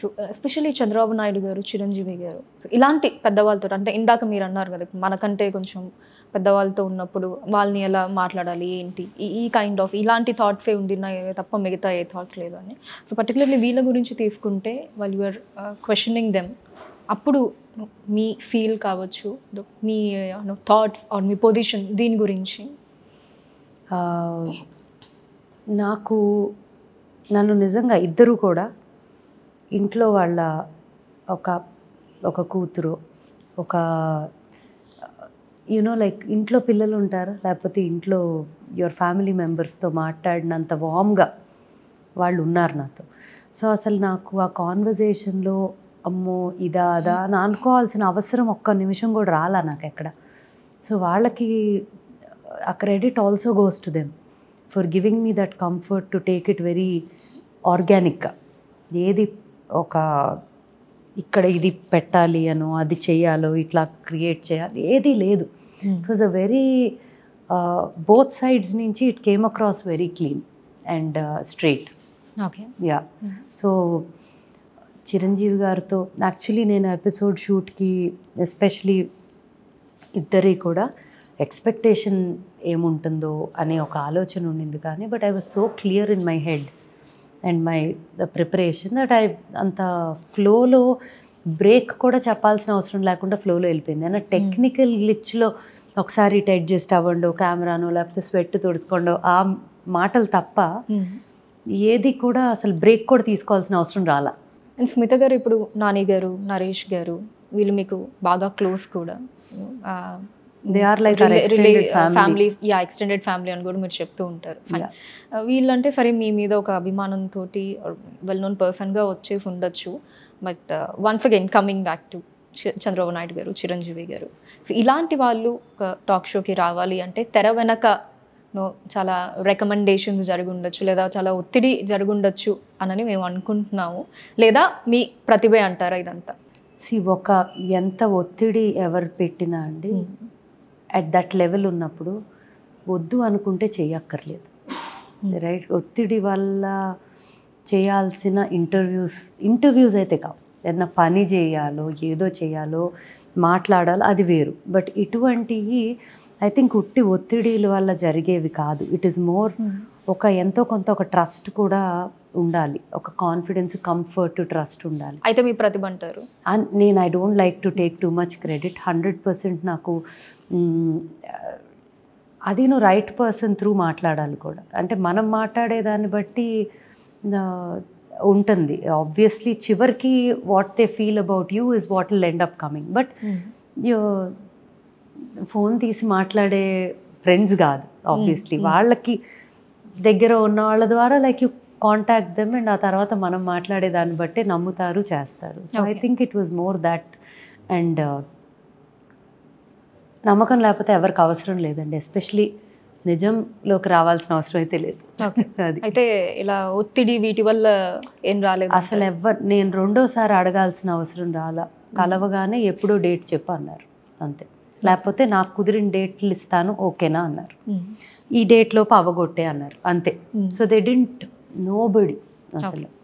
So, especially Chandra Avinayudu garu, Chiranjeevi garu. So, ilanti peddavalto ante indaka meer annaru kada manakante koncham peddavalto unnappudu valni ela maatladali enti ee kind of ilanti thought fe undi na tappa migitha e thoughts ledu ani. So particularly veela gurinchi teeskunte while you are questioning them appudu me feel kavachu me thoughts or me position deeni gurinchi naaku nanu nijanga iddaru kuda ఇంట్లో వాళ్ళ ఒక కూతురు ఒక like ఇంట్లో పిల్లలు ఉంటారు లేకపోతే ఇంట్లో యువర్ ఫ్యామిలీ మెంబర్స్తో మాట్లాడినంత వామ్గా వాళ్ళు ఉన్నారు నాతో. సో అసలు నాకు ఆ కాన్వర్జేషన్లో అమ్మో ఇదా అదా అని అనుకోవాల్సిన అవసరం ఒక్క నిమిషం కూడా రాలా నాకు ఎక్కడ. సో వాళ్ళకి ఆ credit also goes to them for giving me that comfort to take it very ఆర్గానిక్గా. ఏది ఒక ఇక్కడ ఇది పెట్టాలి అనో అది చేయాలో ఇట్లా క్రియేట్ చేయాలి ఏది లేదు. It was a very both sides నుంచి it came across very clean and straight. Okay yeah. So Chiranjeevi గారితో యాక్చువల్లీ నేను ఎపిసోడ్ షూట్కి ఎస్పెషలీ ఇద్దరి కూడా ఎక్స్పెక్టేషన్ ఏముంటుందో అనే ఒక ఆలోచన ఉండింది కానీ but I was so clear in my head and my preparation that I anta flow lo break kuda cheppalsina avasaram lekunda flow lo elipindi ana technical glitch lo ok sari tight adjust avvando camera no laptop sweat todukondo aa maatalu tappa edi kuda asalu break kuda teesukovalsina avasaram raala. And Smita garu ippudu Nani garu Naresh garu veelu meeku baga close kuda they are like our extended family. Yeah, extended family and good midship to untar fine veellante sare mee meeda oka abhimanam toti or well known person ga vache fundachu but once again coming back to Chandra Avinayudu garu Chiranjeevi garu. So ilanti vallu oka talk show ki raavali ante tera venaka no chala recommendations jarugundchu leda chala ottidi jarugundchu anani mem anukuntunnamo leda mee pratibhe antara idantha. See oka enta ottidi ever pettina andi at that level ఉన్నప్పుడు వద్దు అనుకుంటే చేయక్కర్లేదు right. ఒత్తిడి వల్ల చేయాల్సిన interviews అయితే కావు. ఏదైనా పని చేయాలో ఏదో చేయాలో మాట్లాడాలో అది వేరు. బట్ ఇటువంటివి ఐ థింక్ ఉట్టి ఒత్తిడిల వల్ల జరిగేవి కాదు. ఇట్ ఈస్ మోర్ ఒక ఎంతో కొంత ఒక ట్రస్ట్ కూడా ఉండాలి, ఒక కాన్ఫిడెన్స్ కంఫర్ట్ ట్రస్ట్ ఉండాలి. అయితే మీ ప్రతిభ అంటారు నేను I don't like to take too much credit 100%. నాకు అది నువ్వు రైట్ పర్సన్ త్రూ మాట్లాడాలి కూడా. అంటే మనం మాట్లాడేదాన్ని బట్టి ఉంటుంది ఆబ్వియస్లీ. చివరికి what they feel about you is what will end up coming. But phone తీసి మాట్లాడే ఫ్రెండ్స్ కాదు ఆబ్వియస్లీ. వాళ్ళకి దగ్గర ఉన్న వాళ్ళ ద్వారా like you contact them and ఆ తర్వాత మనం మాట్లాడే దాన్ని బట్టే నమ్ముతారు చేస్తారు. So I think it was more that. And నమ్మకం లేకపోతే ఎవరికి అవసరం లేదండి, ఎస్పెషలీ నిజంలోకి రావాల్సిన అవసరం అయితే లేదు. అయితే ఇలా ఒత్తిడి వీటి వల్ల ఏం రాలేదు అసలు ఎవరు. నేను రెండోసారి అడగాల్సిన అవసరం రాలా. కలవగానే ఎప్పుడో డేట్ చెప్పు అన్నారు అంతే. లేకపోతే నాకు కుదిరిన డేట్లు ఇస్తాను ఓకేనా అన్నారు. ఈ డేట్ లోపు అవగొట్టే అన్నారు అంతే. సో దే డింట్ నోబడి అసలు